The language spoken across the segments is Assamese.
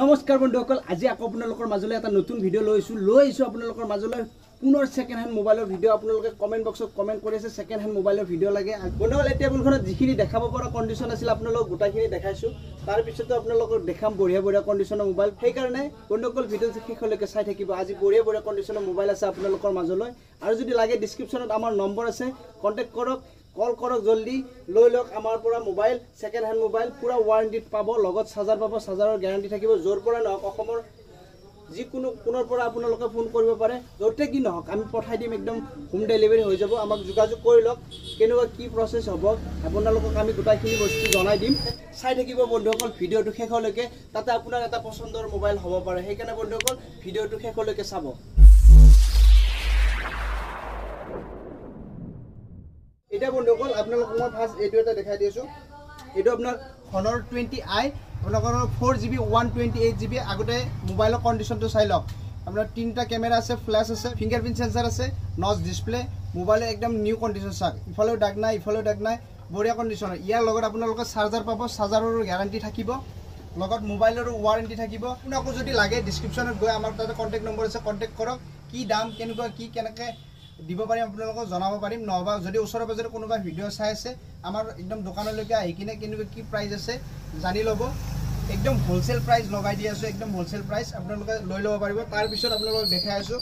নমস্কাৰ বন্ধুসকল, আজি আকৌ আপোনালোকৰ মাজলৈ এটা নতুন ভিডিঅ' লৈ আহিছোঁ আপোনালোকৰ মাজলৈ পুনৰ সেকেন্ড হ্যান্ড মোবাইলৰ ভিডিঅ'। আপোনালোকে কমেন্ট বক্সত কমেন্ট কৰি আছে সেকেন্ড হ্যান্ড মোবাইলৰ ভিডিঅ' লাগে। বন্ধুসকল, এই টেবুলখনত যিখিনি দেখাব পৰা কণ্ডিশ্যন আছিল আপোনালোক গোটাখিনি দেখাইছোঁ, তাৰ পিছতো আপোনালোকক দেখাম বঢ়িয়া বঢ়িয়া কণ্ডিশ্যনৰ মোবাইল। সেইকাৰণে বন্ধুসকল ভিডিঅ' শেষলৈকে চাই থাকিব। আজি বঢ়িয়া বঢ়িয়া কণ্ডিশ্যনৰ মোবাইল আছে আপোনালোকৰ মাজলৈ। আৰু যদি লাগে ডেছক্ৰিপশ্যনত আমাৰ নম্বৰ আছে, কণ্টেক্ট কৰক, কল কৰক, জলদি লৈ লওক আমাৰ পৰা মোবাইল। সেকেন্ড হ্যান্ড মোবাইল পুৰা ওয়াৰেন্টিত পাব, লগত চাৰ্জাৰ পাব, চাৰ্জাৰৰ গ্যাৰাণ্টি থাকিব। জোৰ পৰা নহওক, অসমৰ যিকোনো কোণৰ পৰা আপোনালোকে ফোন কৰিব পাৰে। য'তে কি নহওক আমি পঠাই দিম, একদম হোম ডেলিভাৰী হৈ যাব। আমাক যোগাযোগ কৰি লওক, কেনেকুৱা কি প্ৰচেছ হ'ব আপোনালোকক আমি গোটাইখিনি বস্তু জনাই দিম। চাই থাকিব বন্ধুসকল ভিডিঅ'টো শেষলৈকে, তাতে আপোনাৰ এটা পছন্দৰ মোবাইল হ'ব পাৰে। সেইকাৰণে বন্ধুসকল ভিডিঅ'টো শেষলৈকে চাব। এটা বন্ধুসকল আপোনালোক মই ফাৰ্স্ট এইটো এটা দেখাই দিছো। এইটো আপোনাৰ Honor 20i, আপোনাৰ 4GB 128GB। আগতে মোবাইলৰ কণ্ডিশ্যনটো চাই লওক। আপোনাৰ তিনটা কেমেৰা আছে, ফ্ল্যাশ আছে, ফিংগাৰপ্ৰিন্ট সেন্সৰ আছে, নচ ডিসপ্লে। মোবাইলৰ একদম নিউ কণ্ডিশ্যন চাওক, ইফালেও দাগ নাই, বঢ়িয়া কণ্ডিশ্যন। ইয়াৰ লগত আপোনালোকে চাৰ্জাৰ পাব, চাৰ্জাৰৰ গ্যাৰাণ্টি থাকিব, লগত মোবাইলৰ ওয়াৰেন্টি থাকিব। আপোনাক যদি লাগে ডেছক্ৰিপশ্যনত গৈ আমাৰ তাতে কন্ট্যাক্ট নম্বৰ আছে, কন্ট্যাক্ট কৰক। কি দাম কেনেকুৱা কি কেনেকৈ দিব পাৰিম আপোনালোকক জনাব পাৰিম। নহবা যদি ওচৰে পাজৰে কোনোবা ভিডিঅ' চাই আছে, আমাৰ একদম দোকানলৈকে আহি কিনে কেনেকুৱা কি প্ৰাইচ আছে জানি ল'ব। একদম হোলসেল প্ৰাইচ লগাই দি আছোঁ, একদম হোলসেল প্ৰাইচ আপোনালোকে লৈ ল'ব পাৰিব। তাৰপিছত আপোনালোকক দেখাই আছোঁ,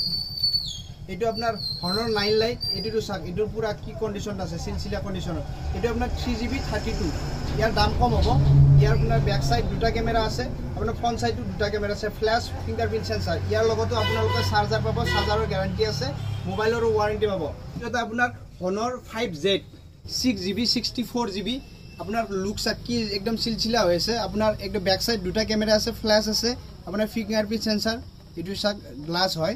এইটো আপোনাৰ Honor 9 Lite। এইটো চাওক, এইটোৰ পুৰা কি কণ্ডিশ্যন আছে, চিলচিলা কণ্ডিশ্যনত। এইটো আপোনাৰ 3GB 32, ইয়াৰ দাম কম হ'ব। ইয়াৰ আপোনাৰ বেক চাইড দুটা কেমেৰা আছে, আপোনাৰ ফ্ৰণ্ট চাইডটো দুটা কেমেৰা আছে, ফ্ল্যাশ ফিংগাৰপ্ৰিন্ট সেন্সৰ। ইয়াৰ লগতো আপোনালোকে চাৰ্জাৰ পাব, চাৰ্জাৰৰ গ্যাৰাণ্টি আছে, মোবাইলৰ ওয়াৰেন্টি পাব। এটা আপোনাৰ Honor 5Z 6GB 64GB। আপোনাৰ লুক চাক কি একদম চিলচিলা হৈছে। আপোনাৰ একদম বেক সাইড দুটা কেমেৰা আছে, ফ্ল্যাশ আছে, আপোনাৰ ফিংগাৰপ্ৰিন্ট সেন্সৰ। এইটো চাক গ্লাস হয়,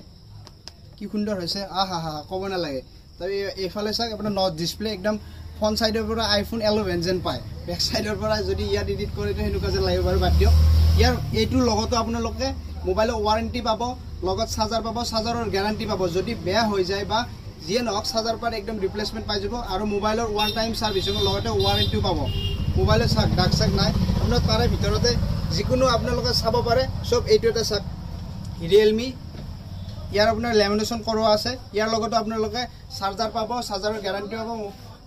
কি সুন্দৰ হৈছে, আহা ক'ব নালাগে। তবে এইফালে চাওক আপোনাৰ নচ ডিসপ্লে, একদম ফ্ৰন্ট সাইডৰ পৰা আইফোন 11 যেন পায়। বেক সাইডৰ পৰা যদি ইয়াত এডিট কৰে তো হেনুকা যেন লাগিব, বাদ দিয়ক। ইয়াৰ এইটো লগতো আপোনালোকে মোবাইলৰ ওয়াৰেন্টি পাব, লগত চাৰ্জাৰ পাব, চাৰ্জাৰৰ গ্যাৰাণ্টি পাব। যদি বেয়া হৈ যায় বা যিয়ে নহওক চাৰ্জাৰ পাৰ একদম ৰিপ্লেচমেণ্ট পাই যাব। আৰু মোবাইলৰ ওৱান টাইম সাৰ্ভিসৰ লগতে ওয়াৰেন্টিও পাব। মোবাইলৰ চাক ডাক চাক নাই আপোনাৰ, তাৰে ভিতৰতে যিকোনো আপোনালোকে চাব পাৰে সব। এইটো এটা চাক Realme, ইয়াৰ আপোনাৰ লেমিনেশ্যন কৰোৱা আছে। ইয়াৰ লগতো আপোনালোকে চাৰ্জাৰ পাব, চাৰ্জাৰৰ গ্যাৰাণ্টি পাব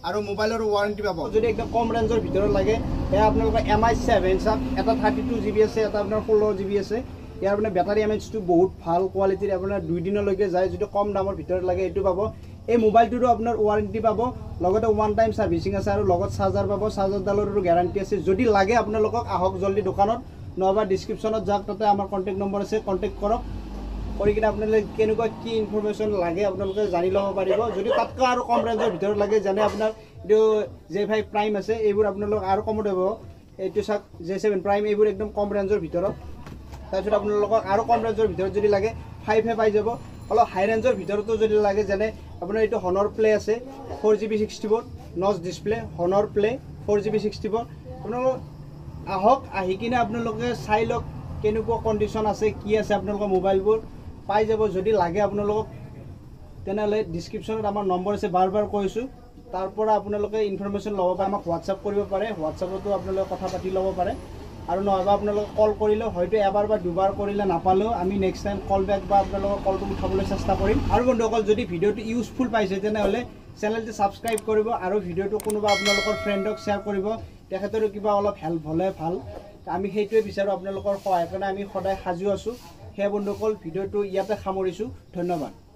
আৰু মোবাইলৰ ওয়াৰেন্টি পাব। যদি একদম কম ৰেঞ্জৰ ভিতৰত লাগে এয়া আপোনালোকে MI 7 চাওক, এটা 32GB আছে, এটা আপোনাৰ 16GB আছে। ইয়াৰ আপোনাৰ বেটাৰী এমএইচটো বহুত ভাল কোৱালিটিৰ, আপোনাৰ 2 দিনলৈকে যায়। যদি কম দামৰ ভিতৰত লাগে এইটো পাব। এই মোবাইলটোৰো আপোনাৰ ওয়াৰেন্টি পাব, লগতে ওৱান টাইম সাৰ্ভিসিং আছে, আৰু লগত চাৰ্জাৰ পাব, চাৰ্জাৰডালৰো গ্যাৰাণ্টি আছে। যদি লাগে আপোনালোকক আহক জলদি দোকানত, নহবা ডেছক্ৰিপশ্যনত যাওক, তাতে আমাৰ কন্ট্যাক্ট নম্বৰ আছে, কন্ট্যাক্ট কৰক। কৰি কিনে আপোনালোকে কেনেকুৱা কি ইনফৰমেশ্যন লাগে আপোনালোকে জানি ল'ব পাৰিব। যদি তাতকৈ আৰু কম ৰেঞ্জৰ ভিতৰত লাগে, যেনে আপোনাৰ এইটো J5 প্ৰাইম আছে, এইবোৰ আপোনালোক আৰু কমত হ'ব। এইটো চাওক J7 প্ৰাইম, এইবোৰ একদম কম ৰেঞ্জৰ ভিতৰত। তাৰপিছত আপোনালোকক আৰু কম ৰেঞ্জৰ ভিতৰত যদি লাগে 5A পাই যাব। অলপ হাই ৰেঞ্জৰ ভিতৰতো যদি লাগে, যেনে আপোনাৰ এইটো Honor Play আছে, 4GB 64, নচ ডিছপ্লে, Honor Play 4GB 64। আপোনালোক আহক, আহি কিনে আপোনালোকে চাই লওক কেনেকুৱা কণ্ডিশ্যন আছে, কি আছে আপোনালোকৰ মোবাইলবোৰ পাই যাব। যদি লাগে আপোনালোকক তেনেহ'লে ডেছক্ৰিপশ্যনত আমাৰ নম্বৰ আছে, বাৰ কৈছোঁ। তাৰপৰা আপোনালোকে ইনফৰমেশ্যন ল'ব পাৰে, আমাক হোৱাটছআপ কৰিব পাৰে, হোৱাটছআপতো আপোনালোকে কথা পাতি ল'ব পাৰে। আৰু নহ'বা আপোনালোকে কল কৰিলেও হয়তো এবাৰ বা দুবাৰ কৰিলে নাপালেও আমি নেক্সট টাইম কল বেক বা আপোনালোকৰ কলটো উঠাবলৈ চেষ্টা কৰিম। আৰু বন্ধুসকল যদি ভিডিঅ'টো ইউজফুল পাইছে তেনেহ'লে চেনেলটো ছাবস্ক্ৰাইব কৰিব, আৰু ভিডিঅ'টো কোনোবা আপোনালোকৰ ফ্ৰেণ্ডক শ্বেয়াৰ কৰিব। তেখেতৰো কিবা অলপ হেল্প হ'লে ভাল, আমি সেইটোৱে বিচাৰোঁ। আপোনালোকৰ সহায়ৰ কাৰণে আমি সদায় সাজু আছোঁ। সেই বন্ধুসকল ভিডিঅ'টো ইয়াতে সামৰিছোঁ, ধন্যবাদ।